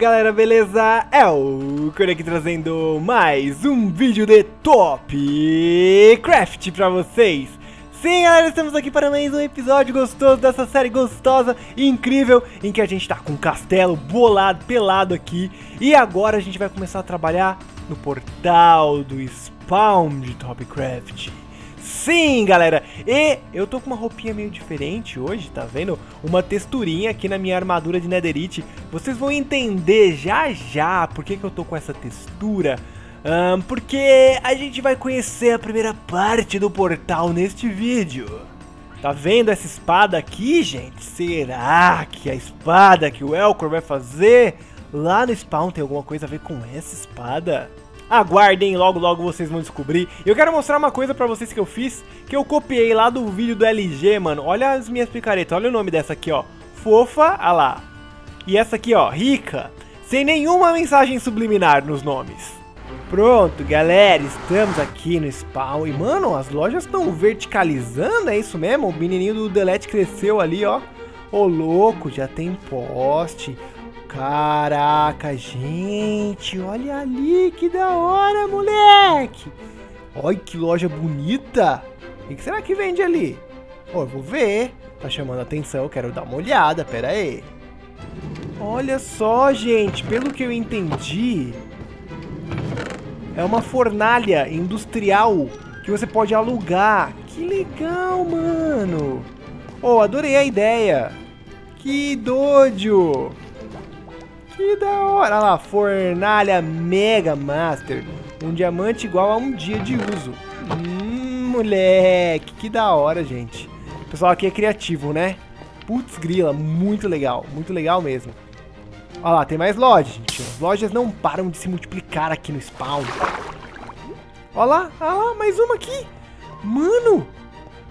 Galera, beleza? É o Eokor aqui trazendo mais um vídeo de Top Craft pra vocês. Sim, galera, estamos aqui para mais um episódio gostoso dessa série gostosa e incrível em que a gente tá com um castelo bolado, pelado aqui. E agora a gente vai começar a trabalhar no portal do spawn de Top Craft. Sim, galera, e eu tô com uma roupinha meio diferente hoje, tá vendo? Uma texturinha aqui na minha armadura de Netherite. Vocês vão entender já já por que eu tô com essa textura. Porque a gente vai conhecer a primeira parte do portal neste vídeo. Tá vendo essa espada aqui, gente? Será que a espada que o Eokor vai fazer lá no spawn tem alguma coisa a ver com essa espada? Aguardem, logo logo vocês vão descobrir. Eu quero mostrar uma coisa pra vocês que eu fiz, que eu copiei lá do vídeo do LG, mano. Olha as minhas picaretas, olha o nome dessa aqui, ó. Fofa, olha lá. E essa aqui, ó, rica. Sem nenhuma mensagem subliminar nos nomes. Pronto, galera, estamos aqui no spawn. E, mano, as lojas estão verticalizando, é isso mesmo? O menininho do Delete cresceu ali, ó. Ô, louco, já tem poste. Caraca, gente, olha ali, que da hora, moleque. Olha que loja bonita. O que será que vende ali? Ó, eu vou ver. Tá chamando a atenção, eu quero dar uma olhada, pera aí. Olha só, gente, pelo que eu entendi, é uma fornalha industrial que você pode alugar. Que legal, mano. Ó, adorei a ideia. Que doido. Que da hora, olha lá, fornalha Mega Master, um diamante igual a um dia de uso. Moleque, que da hora, gente. O pessoal aqui é criativo, né? Putz grila, muito legal mesmo. Olha lá, tem mais lojas, gente. As lojas não param de se multiplicar aqui no spawn. Olha lá, mais uma aqui. Mano,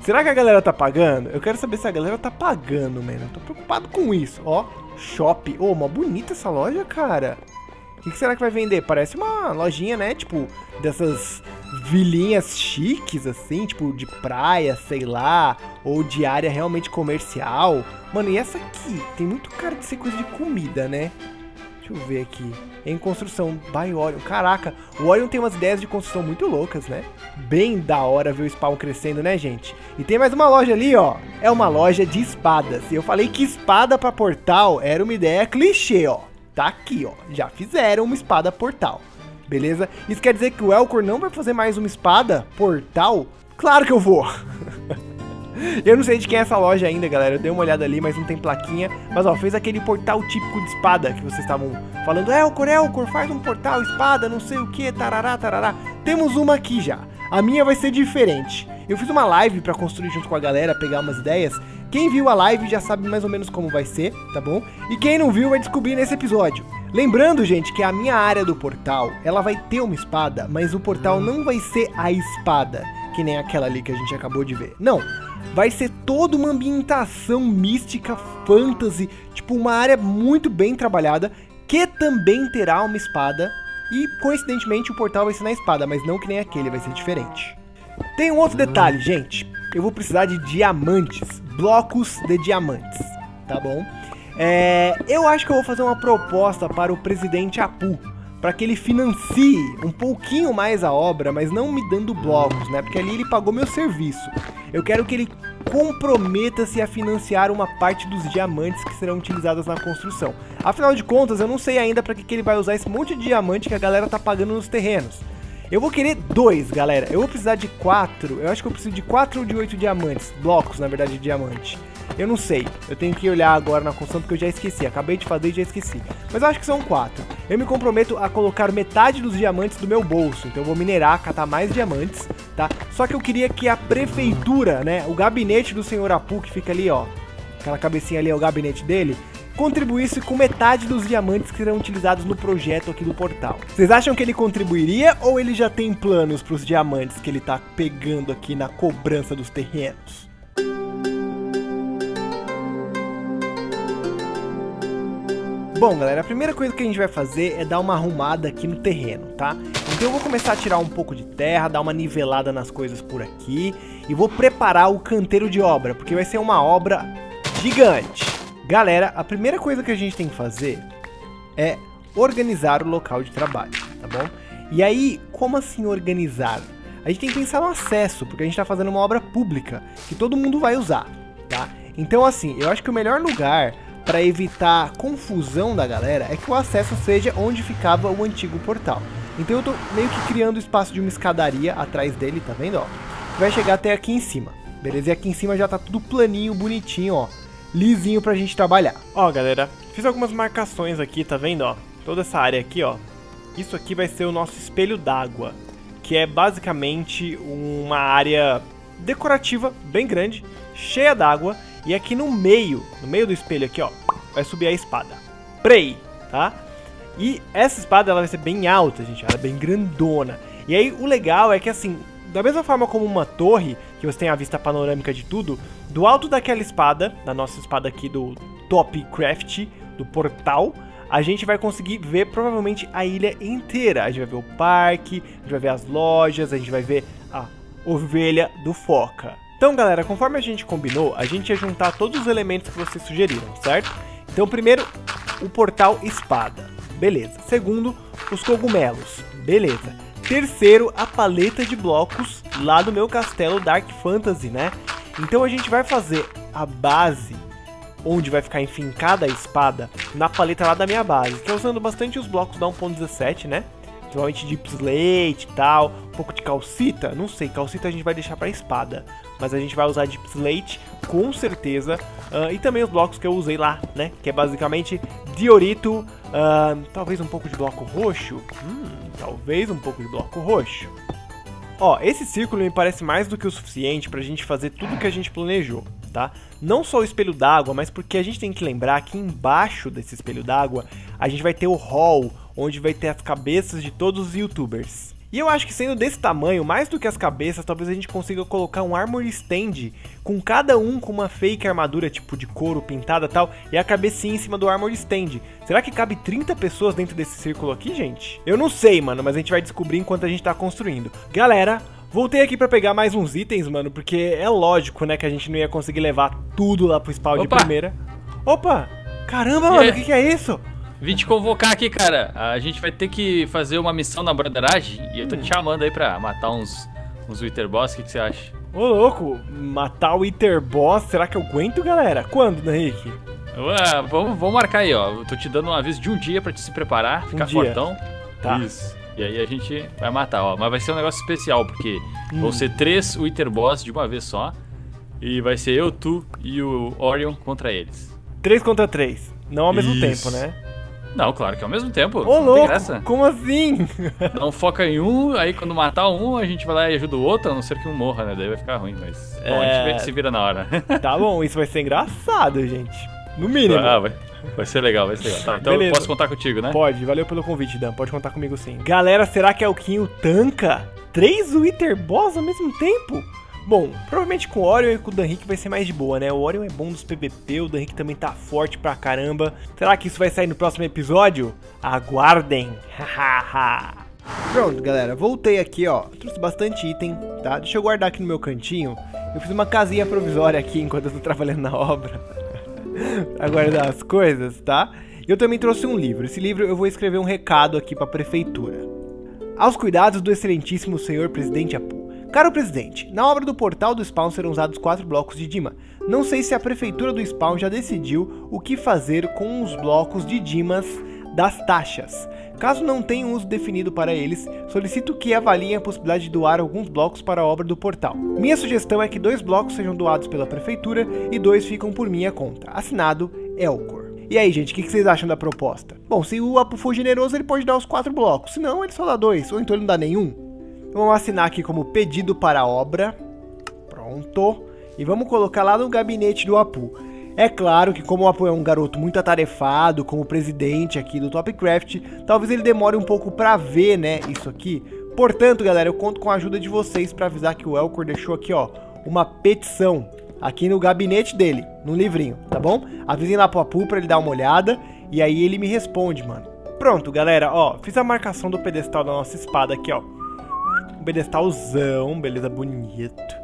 será que a galera tá pagando? Eu quero saber se a galera tá pagando, mano. Eu tô preocupado com isso, ó. Shop, oh, uma bonita essa loja, cara. O que será que vai vender? Parece uma lojinha, né, tipo, dessas vilinhas chiques, assim, tipo, de praia, sei lá, ou de área realmente comercial. Mano, e essa aqui? Tem muito cara de ser coisa de comida, né? Deixa eu ver aqui. Em construção, by Orion. Caraca, o Orion tem umas ideias de construção muito loucas, né? Bem da hora ver o spawn crescendo, né, gente? E tem mais uma loja ali, ó. É uma loja de espadas. E eu falei que espada pra portal era uma ideia clichê, ó. Tá aqui, ó. Já fizeram uma espada portal. Beleza? Isso quer dizer que o Eokor não vai fazer mais uma espada portal? Claro que eu vou! Eu não sei de quem é essa loja ainda, galera. Eu dei uma olhada ali, mas não tem plaquinha. Mas, ó, fez aquele portal típico de espada que vocês estavam falando. Eokor, faz um portal, espada, não sei o que, tarará, tarará. Temos uma aqui já. A minha vai ser diferente. Eu fiz uma live pra construir junto com a galera, pegar umas ideias. Quem viu a live já sabe mais ou menos como vai ser, tá bom? E quem não viu vai descobrir nesse episódio. Lembrando, gente, que a minha área do portal, ela vai ter uma espada, mas o portal não vai ser a espada, que nem aquela ali que a gente acabou de ver. Não. Vai ser toda uma ambientação mística, fantasy, tipo uma área muito bem trabalhada, que também terá uma espada. E, coincidentemente, o portal vai ser na espada, mas não que nem aquele, vai ser diferente. Tem um outro detalhe, gente. Eu vou precisar de diamantes, blocos de diamantes, tá bom? Eu acho que eu vou fazer uma proposta para o presidente Apuh, para que ele financie um pouquinho mais a obra, mas não me dando blocos, né? Porque ali ele pagou meu serviço. Eu quero que ele comprometa-se a financiar uma parte dos diamantes que serão utilizadas na construção. Afinal de contas, eu não sei ainda para que ele vai usar esse monte de diamante que a galera tá pagando nos terrenos. Eu vou querer 2, galera. Eu vou precisar de 4. Eu acho que eu preciso de 4 ou de 8 diamantes. Blocos, na verdade, de diamante. Eu não sei. Eu tenho que olhar agora na construção porque eu já esqueci. Acabei de fazer e já esqueci. Mas eu acho que são 4. Eu me comprometo a colocar metade dos diamantes do meu bolso. Então eu vou minerar, catar mais diamantes, tá? Só que eu queria que a prefeitura, né? O gabinete do senhor Apuh, que fica ali, ó. Aquela cabecinha ali é o gabinete dele. Contribuísse com metade dos diamantes que serão utilizados no projeto aqui do portal. Vocês acham que ele contribuiria ou ele já tem planos para os diamantes que ele tá pegando aqui na cobrança dos terrenos? Bom, galera, a primeira coisa que a gente vai fazer é dar uma arrumada aqui no terreno, tá? Então eu vou começar a tirar um pouco de terra, dar uma nivelada nas coisas por aqui e vou preparar o canteiro de obra, porque vai ser uma obra gigante. Galera, a primeira coisa que a gente tem que fazer é organizar o local de trabalho, tá bom? E aí, como assim organizar? A gente tem que pensar no acesso, porque a gente tá fazendo uma obra pública que todo mundo vai usar, tá? Então assim, eu acho que o melhor lugar para evitar confusão da galera é que o acesso seja onde ficava o antigo portal. Então eu tô meio que criando o espaço de uma escadaria atrás dele, tá vendo, ó? Que vai chegar até aqui em cima, beleza? E aqui em cima já tá tudo planinho, bonitinho, ó, lisinho pra gente trabalhar. Ó, galera, fiz algumas marcações aqui, tá vendo, ó? Toda essa área aqui, ó. Isso aqui vai ser o nosso espelho d'água, que é basicamente uma área decorativa bem grande, cheia d'água. E aqui no meio do espelho aqui, ó, vai subir a espada Prey, tá? E essa espada, ela vai ser bem alta, gente, ela é bem grandona. E aí o legal é que assim, da mesma forma como uma torre, que você tem a vista panorâmica de tudo, do alto daquela espada, da nossa espada aqui do Top Craft, do portal, a gente vai conseguir ver provavelmente a ilha inteira. A gente vai ver o parque, a gente vai ver as lojas, a gente vai ver a ovelha do Foca. Então galera, conforme a gente combinou, a gente ia juntar todos os elementos que vocês sugeriram, certo? Então primeiro, o portal espada, beleza. Segundo, os cogumelos, beleza. Terceiro, a paleta de blocos lá do meu castelo Dark Fantasy, né? Então a gente vai fazer a base, onde vai ficar enfincada a espada, na paleta lá da minha base, que é usando bastante os blocos da 1.17, né? Principalmente de slate e tal, um pouco de calcita, não sei, calcita a gente vai deixar pra espada, mas a gente vai usar de slate com certeza, e também os blocos que eu usei lá, né, que é basicamente diorito, talvez um pouco de bloco roxo, Ó, esse círculo me parece mais do que o suficiente pra gente fazer tudo que a gente planejou, tá? Não só o espelho d'água, mas porque a gente tem que lembrar que embaixo desse espelho d'água a gente vai ter o hall, onde vai ter as cabeças de todos os youtubers. E eu acho que sendo desse tamanho, mais do que as cabeças, talvez a gente consiga colocar um armor stand, com cada um com uma fake armadura tipo de couro pintada e tal, e a cabecinha em cima do armor stand. Será que cabe 30 pessoas dentro desse círculo aqui, gente? Eu não sei, mano, mas a gente vai descobrir enquanto a gente tá construindo. Galera, voltei aqui pra pegar mais uns itens, mano, porque é lógico, né, que a gente não ia conseguir levar tudo lá pro spawn de primeira. Opa! Caramba, mano, o que que é isso? Vim te convocar aqui, cara. A gente vai ter que fazer uma missão na brotheragem e eu tô te chamando aí pra matar uns Wither Boss. O que você acha? Ô, louco, matar o Wither Boss? Será que eu aguento, galera? Quando, Danrique? Ué, vamos marcar aí, ó. Eu tô te dando um aviso de um dia pra te se preparar, ficar fortão. Tá. Isso. E aí a gente vai matar, ó. Mas vai ser um negócio especial, porque vão ser 3 Wither Boss de uma vez só. E vai ser eu, tu e o Orion contra eles. 3 contra 3. Não ao mesmo tempo, né? Não, claro que ao mesmo tempo. Ô, louco, como assim? Não foca em um, aí quando matar um, a gente vai lá e ajuda o outro, a não ser que um morra, né? Daí vai ficar ruim, mas... Bom, a gente se vira na hora. Tá bom, isso vai ser engraçado, gente. No mínimo. Ah, vai ser legal, vai ser legal. Tá, então eu posso contar contigo, né? Pode, valeu pelo convite, Dan. Pode contar comigo sim. Galera, será que Elkinho tanca 3 Wither Boss ao mesmo tempo? Bom, provavelmente com o Orion e com o Danrique vai ser mais de boa, né? O Orion é bom dos PVP, o Danrique também tá forte pra caramba. Será que isso vai sair no próximo episódio? Aguardem! Pronto, galera, voltei aqui, ó. Trouxe bastante item, tá? Deixa eu guardar aqui no meu cantinho. Eu fiz uma casinha provisória aqui enquanto eu tô trabalhando na obra pra guardar as coisas, tá? E eu também trouxe um livro. Esse livro eu vou escrever um recado aqui pra prefeitura. Aos cuidados do excelentíssimo senhor presidente Apuh. Caro presidente, na obra do portal do spawn serão usados 4 blocos de Dima. Não sei se a prefeitura do spawn já decidiu o que fazer com os blocos de Dimas das taxas. Caso não tenha um uso definido para eles, solicito que avaliem a possibilidade de doar alguns blocos para a obra do portal. Minha sugestão é que 2 blocos sejam doados pela prefeitura e 2 ficam por minha conta. Assinado, Eokor. E aí, gente, o que vocês acham da proposta? Bom, se o Apuh for generoso, ele pode dar os 4 blocos, se não, ele só dá 2, ou então ele não dá nenhum. Vamos assinar aqui como pedido para a obra. Pronto. E vamos colocar lá no gabinete do Apuh. É claro que como o Apuh é um garoto muito atarefado, como presidente aqui do Top Craft, talvez ele demore um pouco para ver, né, isso aqui. Portanto, galera, eu conto com a ajuda de vocês para avisar que o Eokor deixou aqui, ó, uma petição aqui no gabinete dele, no livrinho, tá bom? Avisem lá pro Apuh para ele dar uma olhada e aí ele me responde, mano. Pronto, galera, ó, fiz a marcação do pedestal da nossa espada aqui, ó. Um pedestalzão, beleza, bonito.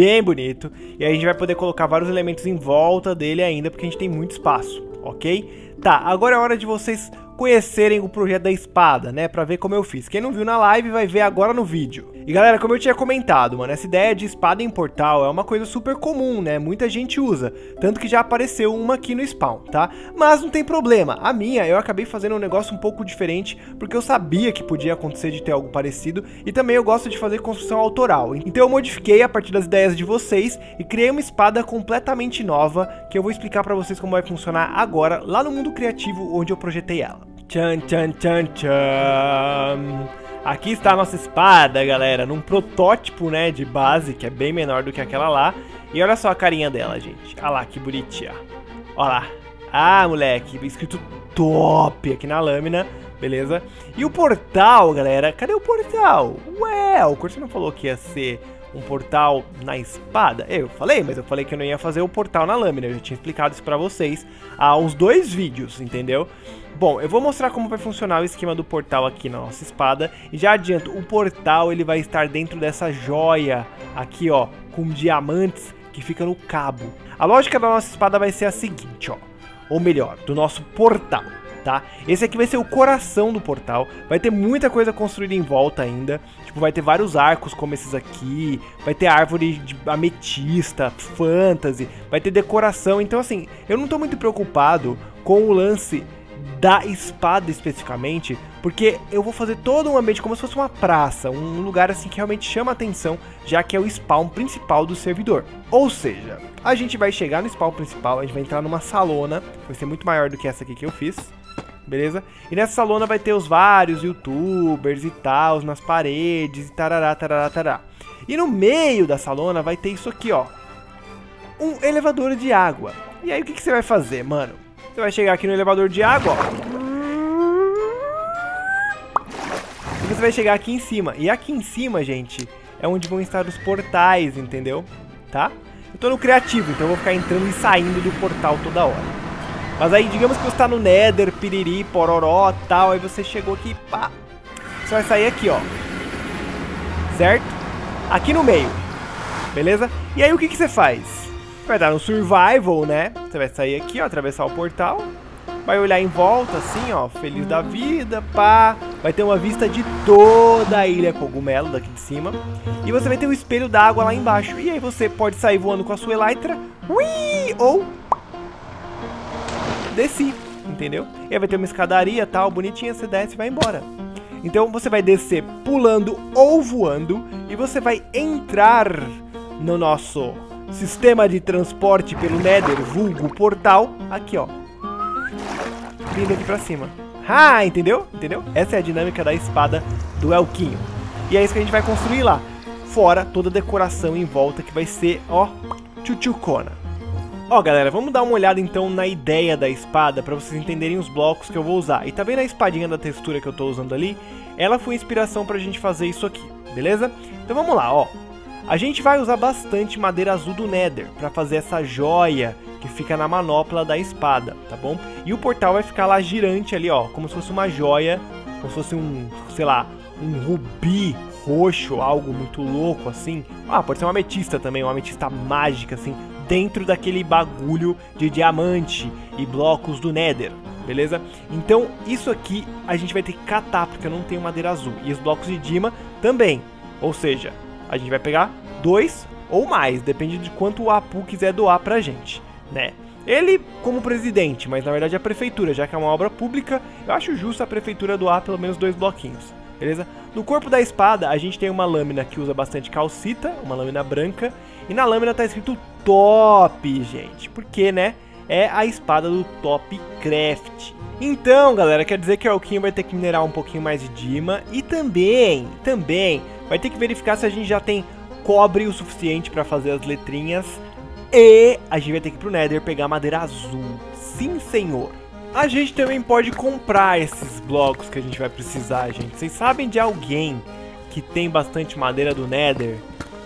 bem bonito. E aí a gente vai poder colocar vários elementos em volta dele ainda, porque a gente tem muito espaço, ok? Tá, agora é hora de vocês conhecerem o projeto da espada, né, pra ver como eu fiz. Quem não viu na live vai ver agora no vídeo. E galera, como eu tinha comentado, mano, essa ideia de espada em portal é uma coisa super comum, né, muita gente usa, tanto que já apareceu uma aqui no spawn, tá? Mas não tem problema, a minha eu acabei fazendo um negócio um pouco diferente, porque eu sabia que podia acontecer de ter algo parecido, e também eu gosto de fazer construção autoral, então eu modifiquei a partir das ideias de vocês e criei uma espada completamente nova, que eu vou explicar pra vocês como vai funcionar agora, lá no mundo criativo onde eu projetei ela. Tchan, tchan, tchan, tchan. Aqui está a nossa espada, galera, num protótipo, né, de base, que é bem menor do que aquela lá. E olha só a carinha dela, gente. Olha lá, que bonitinha. Olha lá. Ah, moleque, escrito top aqui na lâmina, beleza? E o portal, galera, cadê o portal? Ué, o Corsi não falou que ia ser um portal na espada? Eu falei, mas eu falei que eu não ia fazer o portal na lâmina. Eu já tinha explicado isso pra vocês há uns 2 vídeos, entendeu? Bom, eu vou mostrar como vai funcionar o esquema do portal aqui na nossa espada. E já adianto, o portal ele vai estar dentro dessa joia aqui, ó, com diamantes que fica no cabo. A lógica da nossa espada vai ser a seguinte, ó, ou melhor, do nosso portal, tá? Esse aqui vai ser o coração do portal, vai ter muita coisa construída em volta ainda, tipo, vai ter vários arcos como esses aqui, vai ter árvore de ametista, fantasy, vai ter decoração, então assim, eu não tô muito preocupado com o lance da espada especificamente, porque eu vou fazer todo um ambiente como se fosse uma praça, um lugar assim que realmente chama atenção, já que é o spawn principal do servidor. Ou seja, a gente vai chegar no spawn principal, a gente vai entrar numa salona, vai ser muito maior do que essa aqui que eu fiz, beleza? E nessa salona vai ter os vários youtubers e tal, nas paredes e tarará, tarará, tarará. E no meio da salona vai ter isso aqui, ó, um elevador de água. E aí o que você vai fazer, mano? Você vai chegar aqui no elevador de água, ó. E você vai chegar aqui em cima. E aqui em cima, gente, é onde vão estar os portais, entendeu? Tá? Eu tô no criativo, então eu vou ficar entrando e saindo do portal toda hora. Mas aí, digamos que você tá no Nether, piriri, pororó, tal. Aí você chegou aqui, pá. Você vai sair aqui, ó. Certo? Aqui no meio. Beleza? E aí, o que você faz? Vai dar um survival, né? Você vai sair aqui, ó, atravessar o portal. Vai olhar em volta, assim, ó, feliz da vida, pá. Vai ter uma vista de toda a Ilha Cogumelo daqui de cima. E você vai ter um espelho d'água lá embaixo. E aí você pode sair voando com a sua elytra. Ui! Ou descer, entendeu? E aí vai ter uma escadaria, tal, bonitinha, você desce e vai embora. Então você vai descer pulando ou voando. E você vai entrar no nosso sistema de transporte pelo Nether, vulgo portal, aqui ó, vindo aqui pra cima. Ah, entendeu? Entendeu? Essa é a dinâmica da espada do Elquinho. E é isso que a gente vai construir lá. Fora toda a decoração em volta que vai ser, ó, tchutchucona. Ó galera, vamos dar uma olhada então na ideia da espada pra vocês entenderem os blocos que eu vou usar. E tá vendo a espadinha da textura que eu tô usando ali? Ela foi inspiração pra gente fazer isso aqui, beleza? Então vamos lá, ó. A gente vai usar bastante madeira azul do Nether para fazer essa joia que fica na manopla da espada, tá bom? E o portal vai ficar lá girante ali, ó, como se fosse uma joia, como se fosse um, sei lá, um rubi roxo, algo muito louco assim. Ah, pode ser uma ametista também, uma ametista mágica assim, dentro daquele bagulho de diamante e blocos do Nether. Beleza? Então, isso aqui a gente vai ter que catar, porque eu não tenho madeira azul. E os blocos de Dima também. Ou seja, a gente vai pegar 2 ou mais, depende de quanto o Apuh quiser doar pra gente, né? Ele como presidente, mas na verdade a prefeitura, já que é uma obra pública, eu acho justo a prefeitura doar pelo menos 2 bloquinhos, beleza? No corpo da espada, a gente tem uma lâmina que usa bastante calcita, uma lâmina branca, e na lâmina tá escrito TOP, gente, porque, né, é a espada do Top Craft. Então, galera, quer dizer que o Elquinho vai ter que minerar um pouquinho mais de Dima e também vai ter que verificar se a gente já tem cobre o suficiente pra fazer as letrinhas. E a gente vai ter que ir pro Nether pegar madeira azul. Sim, senhor. A gente também pode comprar esses blocos que a gente vai precisar, gente. Vocês sabem de alguém que tem bastante madeira do Nether?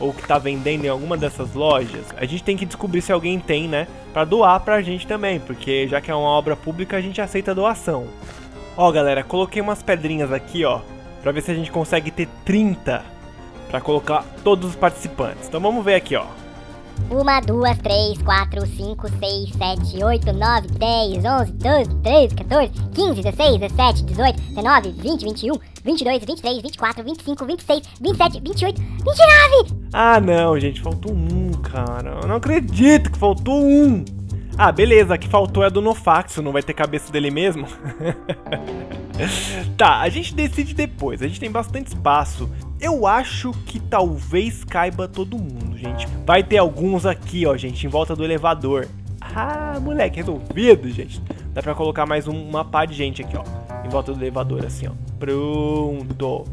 Ou que tá vendendo em alguma dessas lojas? A gente tem que descobrir se alguém tem, né? Pra doar pra gente também, porque já que é uma obra pública, a gente aceita a doação. Ó, galera, coloquei umas pedrinhas aqui, ó, pra ver se a gente consegue ter 30. pra colocar todos os participantes. Então vamos ver aqui, ó. 1, 2, 3, 4, 5, 6, 7, 8, 9, 10, 11, 12, 13, 14, 15, 16, 17, 18, 19, 20, 21, 22, 23, 24, 25, 26, 27, 28, 29! Ah não, gente, faltou um, cara. Eu não acredito que faltou um. Ah, beleza, a que faltou é a do Nofaxo, não vai ter cabeça dele mesmo? Tá, a gente decide depois, a gente tem bastante espaço. Eu acho que talvez caiba todo mundo, gente. Vai ter alguns aqui, ó, gente, em volta do elevador. Ah, moleque, resolvido, gente. Dá pra colocar mais uma pá de gente aqui, ó, em volta do elevador, assim, ó. Pronto.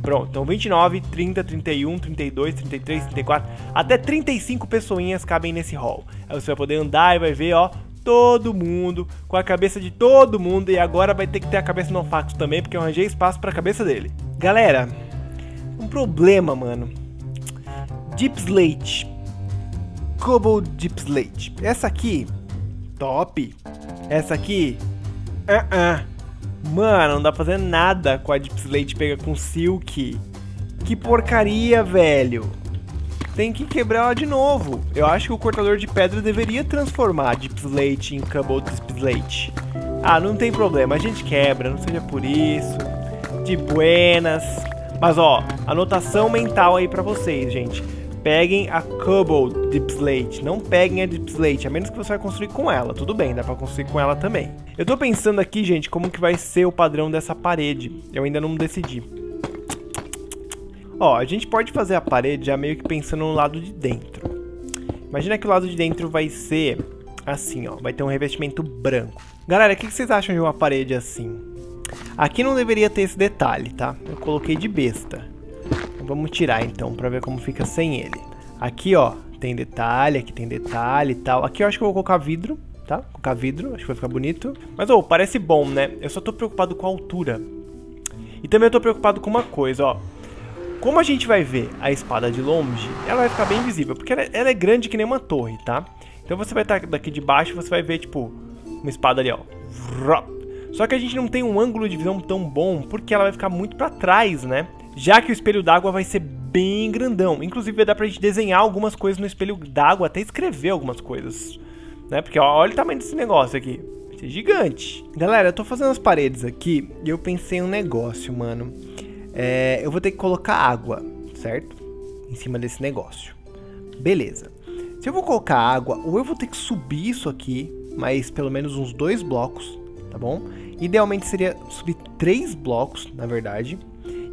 Pronto, então 29, 30, 31, 32, 33, 34, até 35 pessoinhas cabem nesse hall. Aí você vai poder andar e vai ver, ó, todo mundo, com a cabeça de todo mundo. E agora vai ter que ter a cabeça do Nofaxo também, porque eu arranjei espaço pra cabeça dele. Galera, um problema, mano. Deep Slate. Cobalt Deep Slate. Essa aqui, top. Essa aqui, mano, não dá pra fazer nada com a Deep Slate pega com Silk. Que porcaria, velho. Tem que quebrar ela de novo. Eu acho que o cortador de pedra deveria transformar a Deep Slate em Cobalt Deep Slate. Ah, não tem problema, a gente quebra, não seja por isso. De buenas. Mas ó, anotação mental aí pra vocês, gente. Peguem a Cobalt Deep Slate, não peguem a Deep Slate, a menos que você vai construir com ela. Tudo bem, dá pra construir com ela também. Eu tô pensando aqui, gente, como que vai ser o padrão dessa parede. Eu ainda não decidi. Ó, a gente pode fazer a parede já meio que pensando no lado de dentro. Imagina que o lado de dentro vai ser assim, ó, vai ter um revestimento branco. Galera, o que vocês acham de uma parede assim? Aqui não deveria ter esse detalhe, tá? Eu coloquei de besta. Vamos tirar então, pra ver como fica sem ele. Aqui, ó, tem detalhe, aqui tem detalhe e tal. Aqui eu acho que eu vou colocar vidro, tá? Vou colocar vidro, acho que vai ficar bonito. Mas, ó, parece bom, né? Eu só tô preocupado com a altura. E também eu tô preocupado com uma coisa, ó. Como a gente vai ver a espada de longe, ela vai ficar bem visível, porque ela é grande que nem uma torre, tá? Então você vai estar daqui de baixo e você vai ver, tipo, uma espada ali, ó. Só que a gente não tem um ângulo de visão tão bom, porque ela vai ficar muito pra trás, né? Já que o espelho d'água vai ser bem grandão. Inclusive vai dar pra gente desenhar algumas coisas no espelho d'água, até escrever algumas coisas, né? Porque ó, olha o tamanho desse negócio aqui, vai ser gigante. Galera, eu tô fazendo as paredes aqui e eu pensei em um negócio, mano. Eu vou ter que colocar água, certo? Em cima desse negócio. Beleza. Se eu vou colocar água, ou eu vou ter que subir isso aqui, mas pelo menos uns 2 blocos, tá bom? Idealmente seria subir 3 blocos, na verdade.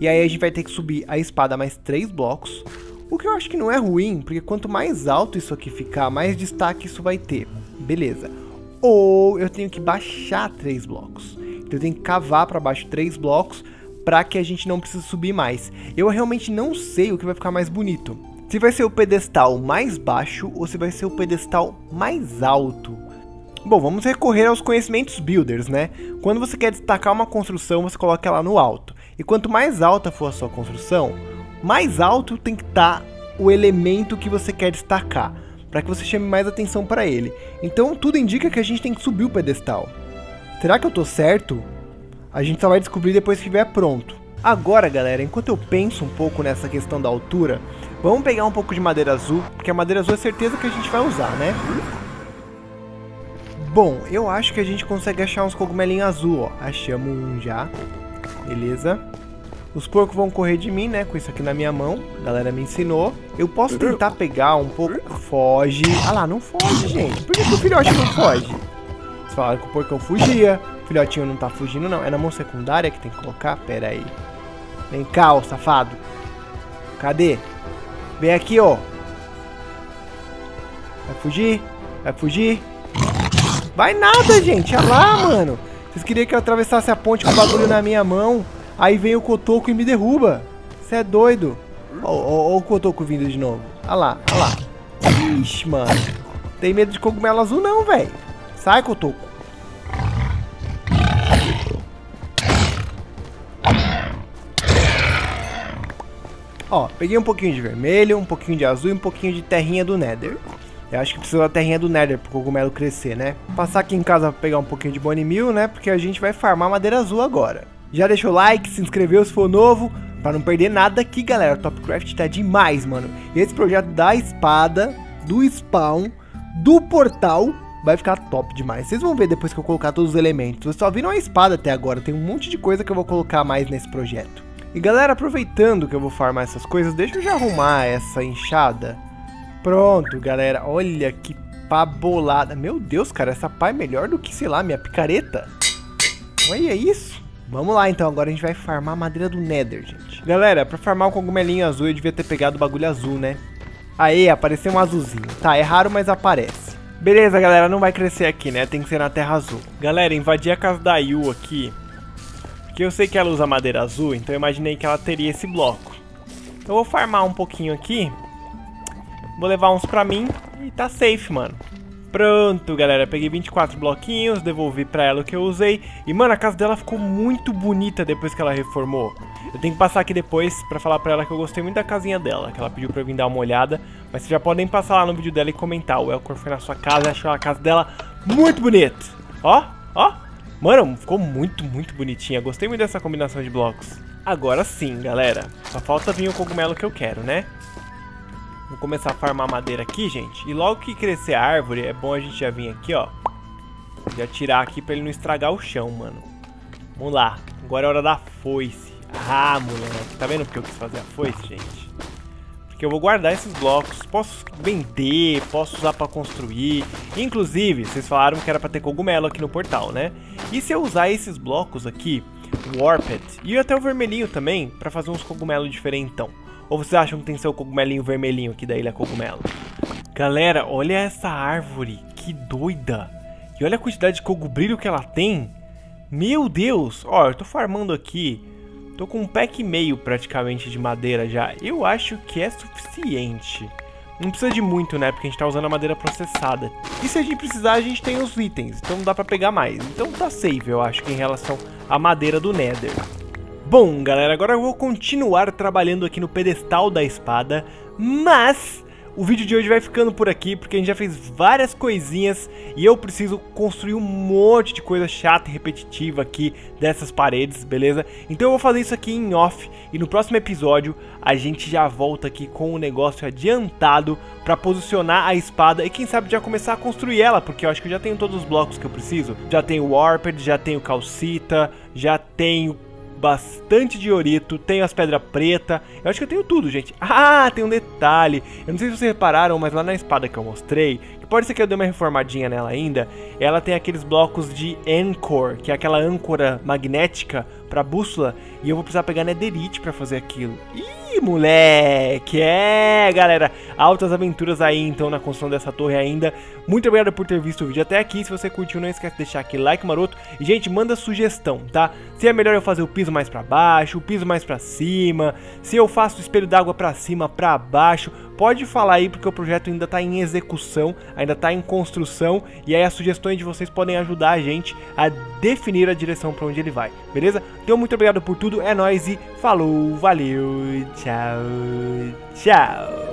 E aí a gente vai ter que subir a espada mais 3 blocos. O que eu acho que não é ruim, porque quanto mais alto isso aqui ficar, mais destaque isso vai ter. Beleza. Ou eu tenho que baixar 3 blocos. Então eu tenho que cavar para baixo 3 blocos para que a gente não precise subir mais. Eu realmente não sei o que vai ficar mais bonito. Se vai ser o pedestal mais baixo ou se vai ser o pedestal mais alto. Bom, vamos recorrer aos conhecimentos builders, né? Quando você quer destacar uma construção, você coloca ela no alto. E quanto mais alta for a sua construção, mais alto tem que estar o elemento que você quer destacar, para que você chame mais atenção para ele. Então tudo indica que a gente tem que subir o pedestal. Será que eu tô certo? A gente só vai descobrir depois que estiver pronto. Agora, galera, enquanto eu penso um pouco nessa questão da altura, vamos pegar um pouco de madeira azul, porque a madeira azul é certeza que a gente vai usar, né? Bom, eu acho que a gente consegue achar uns cogumelinhos azul, ó. Achamos um já. Beleza. Os porcos vão correr de mim, né? Com isso aqui na minha mão. A galera me ensinou. Eu posso tentar pegar um pouco... Foge. Ah lá, não foge, gente. Por que o filhote não foge? Vocês falaram que o porcão fugia. O filhotinho não tá fugindo, não. É na mão secundária que tem que colocar? Pera aí. Vem cá, ô safado. Cadê? Vem aqui, ó. Vai fugir? Vai fugir? Vai nada, gente. Olha lá, mano. Vocês queriam que eu atravessasse a ponte com o bagulho na minha mão, aí vem o cotoco e me derruba. Você é doido. Ó o cotoco vindo de novo. Olha lá, olha lá. Ixi, mano. Tem medo de cogumelo azul não, velho. Sai, cotoco. Ó, peguei um pouquinho de vermelho, um pouquinho de azul e um pouquinho de terrinha do Nether. Eu acho que precisa da terrinha do Nether pro cogumelo crescer, né? Passar aqui em casa pra pegar um pouquinho de Bone Meal, né? Porque a gente vai farmar madeira azul agora. Já deixou o like, se inscreveu se for novo. Pra não perder nada aqui, galera, o Top Craft tá demais, mano. Esse projeto da espada, do spawn, do portal, vai ficar top demais. Vocês vão ver depois que eu colocar todos os elementos. Vocês só viram a espada até agora, tem um monte de coisa que eu vou colocar mais nesse projeto. E galera, aproveitando que eu vou farmar essas coisas, deixa eu já arrumar essa enxada. Pronto, galera, olha que pá bolada. Meu Deus, cara, essa pá é melhor do que, sei lá, minha picareta. Olha isso. Vamos lá, então, agora a gente vai farmar a madeira do Nether, gente. Galera, pra farmar o cogumelinho azul, eu devia ter pegado o bagulho azul, né? Aí, apareceu um azulzinho. Tá, é raro, mas aparece. Beleza, galera, não vai crescer aqui, né? Tem que ser na terra azul. Galera, invadi a casa da Ayu aqui, que eu sei que ela usa madeira azul, então eu imaginei que ela teria esse bloco. Então eu vou farmar um pouquinho aqui. Vou levar uns pra mim e tá safe, mano. Pronto, galera, peguei 24 bloquinhos, devolvi pra ela o que eu usei. E, mano, a casa dela ficou muito bonita depois que ela reformou. Eu tenho que passar aqui depois pra falar pra ela que eu gostei muito da casinha dela, que ela pediu pra eu vir dar uma olhada. Mas vocês já podem passar lá no vídeo dela e comentar. O Eokor foi na sua casa e achou a casa dela muito bonita. Ó, ó. Mano, ficou muito, muito bonitinha. Gostei muito dessa combinação de blocos. Agora sim, galera. Só falta vir o cogumelo que eu quero, né? Vou começar a farmar madeira aqui, gente. E logo que crescer a árvore, é bom a gente já vir aqui, ó. Já tirar aqui pra ele não estragar o chão, mano. Vamos lá. Agora é hora da foice. Ah, moleque. Tá vendo porque eu quis fazer a foice, gente? Porque eu vou guardar esses blocos. Posso vender, posso usar pra construir. Inclusive, vocês falaram que era pra ter cogumelo aqui no portal, né? E se eu usar esses blocos aqui, Warped, e até o vermelhinho também, pra fazer uns cogumelos diferentão? Ou vocês acham que tem seu cogumelinho vermelhinho aqui da Ilha Cogumelo? Galera, olha essa árvore, que doida! E olha a quantidade de cogubrilho que ela tem! Meu Deus! Ó, eu tô farmando aqui, tô com um pack e meio praticamente de madeira já. Eu acho que é suficiente. Não precisa de muito, né? Porque a gente tá usando a madeira processada. E se a gente precisar, a gente tem os itens, então não dá pra pegar mais. Então tá safe, eu acho, que em relação à madeira do Nether. Bom, galera, agora eu vou continuar trabalhando aqui no pedestal da espada, mas o vídeo de hoje vai ficando por aqui, porque a gente já fez várias coisinhas e eu preciso construir um monte de coisa chata e repetitiva aqui dessas paredes, beleza? Então eu vou fazer isso aqui em off e no próximo episódio a gente já volta aqui com o negócio adiantado pra posicionar a espada e quem sabe já começar a construir ela, porque eu acho que eu já tenho todos os blocos que eu preciso. Já tenho o Warped, já tenho calcita, já tenho bastante diorito, tenho as pedras preta, eu acho que eu tenho tudo, gente. Ah, tem um detalhe, eu não sei se vocês repararam, mas lá na espada que eu mostrei, que pode ser que eu dei uma reformadinha nela ainda, ela tem aqueles blocos de Eokor, que é aquela âncora magnética pra bússola, e eu vou precisar pegar Netherite pra fazer aquilo. Ih, moleque! É, galera, altas aventuras aí, então, na construção dessa torre ainda. Muito obrigado por ter visto o vídeo até aqui. Se você curtiu, não esquece de deixar aquele like maroto. E, gente, manda sugestão, tá? Se é melhor eu fazer o piso mais pra baixo, o piso mais pra cima, se eu faço o espelho d'água pra cima, pra baixo, pode falar aí, porque o projeto ainda tá em execução, ainda tá em construção, e aí as sugestões de vocês podem ajudar a gente a definir a direção pra onde ele vai, beleza? Então, muito obrigado por tudo, é nóis e falou, valeu, tchau, tchau!